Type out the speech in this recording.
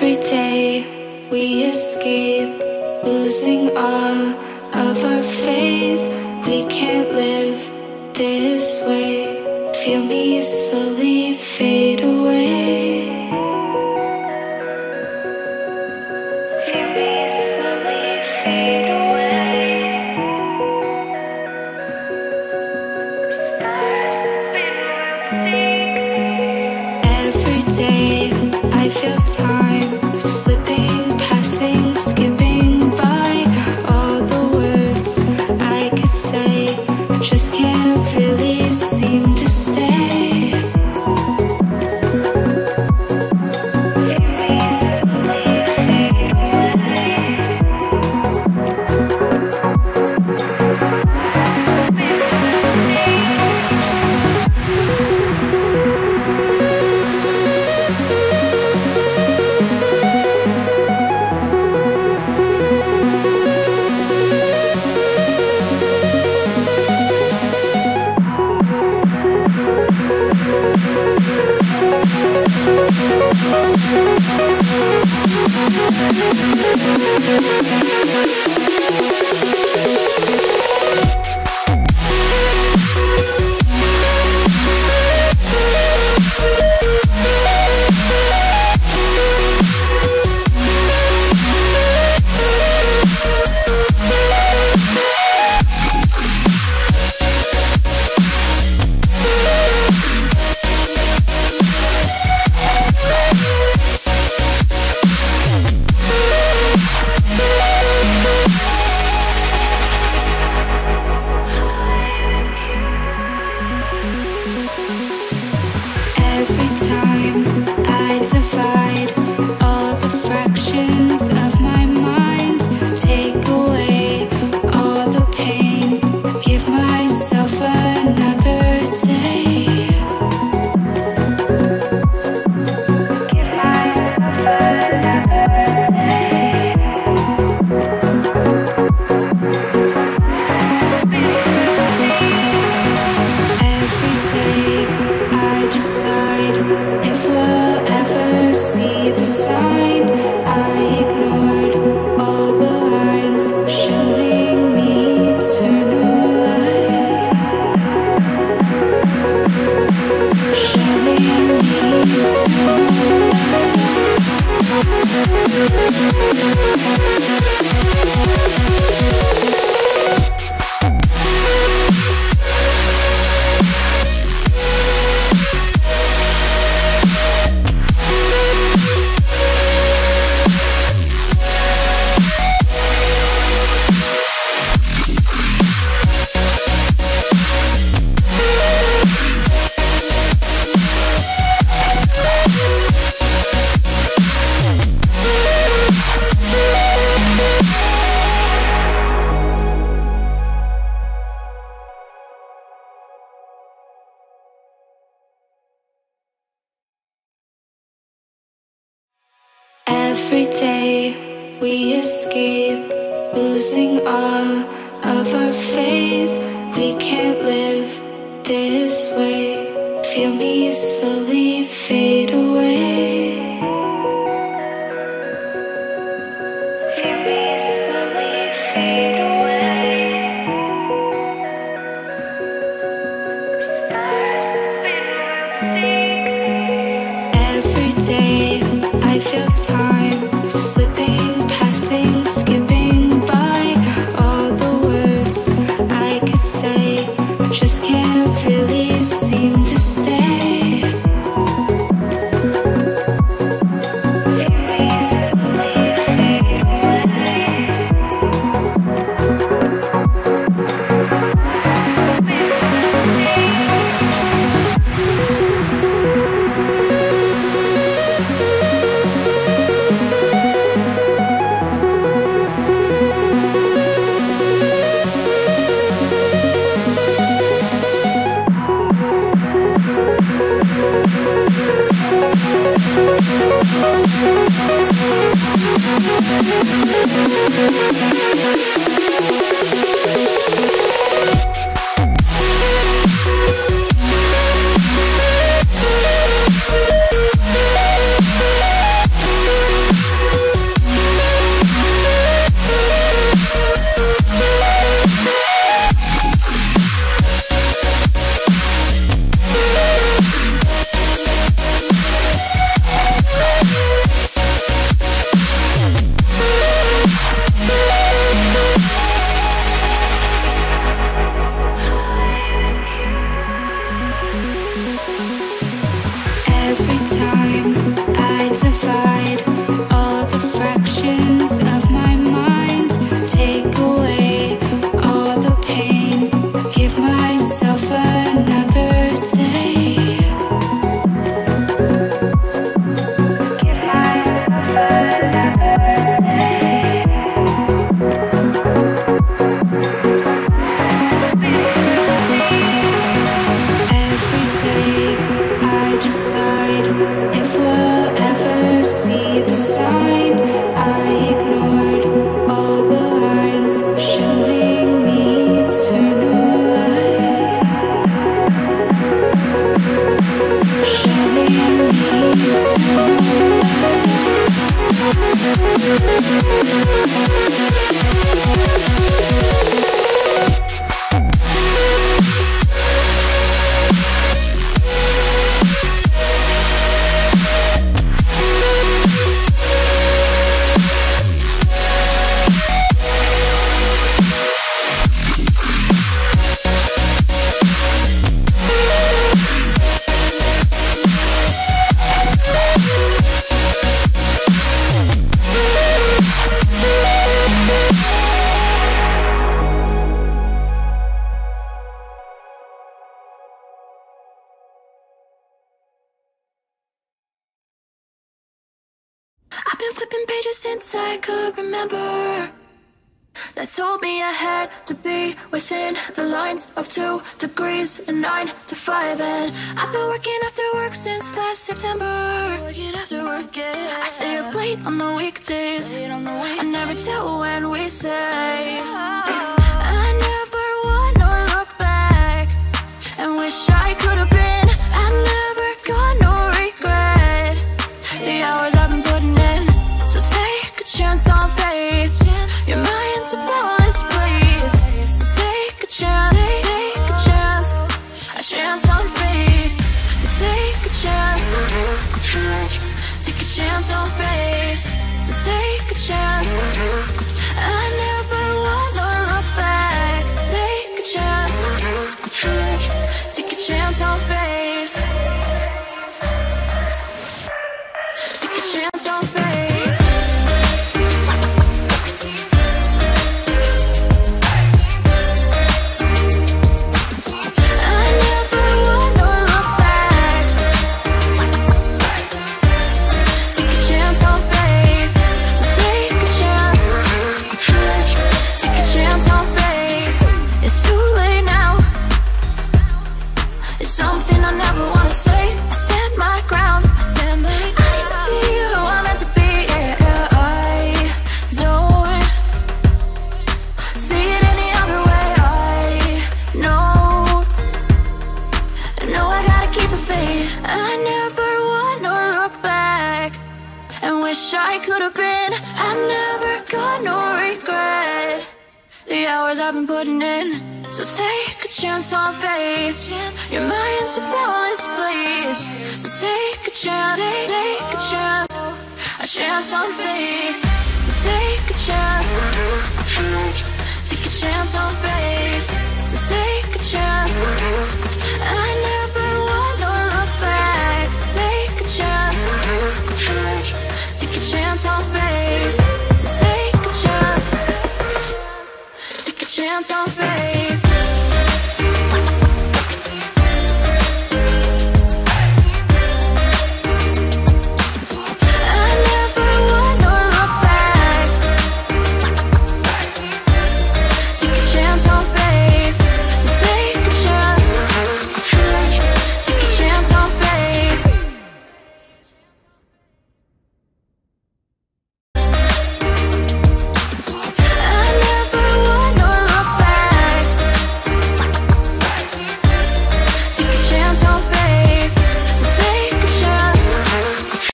Every day we escape, losing all of our faith. We can't live this way. Feel me slowly fade away. Feel me slowly fade away. As far as the wind will take me. Every day I feel time slipping, passing, skipping by. All the words I could say just can't really seem to stay. Feel me slowly fade away. As far as the wind will take me. Every day we escape, losing all of our faith. We can't live this way. Feel me slowly fade away. Feel me slowly fade away. As far as the wind will take me. Every day I feel time slipping, passing, skipping by. All the words I could say just can't really seem to stay. Feel me slowly fade away. As far as the wind will take me. flipping pages since I could remember, that told me I had to be within the lines of 2 degrees and 9 to 5. And I've been working after work since last September. Working after work, yeah. I stay up late on the weekdays. I never tell when we say. I never wanna look back and wish I could have been. I'm never gonna regret the hours I've been putting in. So take a chance on faith. Your mind's a powerless place. So take a chance, take a chance, a chance on faith. So take a chance, take a chance on faith. So take a chance. I never wanna look back. Take a chance, take a chance on faith. Take a chance on faith. I've been putting in, so take a chance on faith. Your mind's a powerless place, so take a chance, take a chance on faith. So take a chance on faith. So take a chance. I never wanna look back. Take a chance on faith.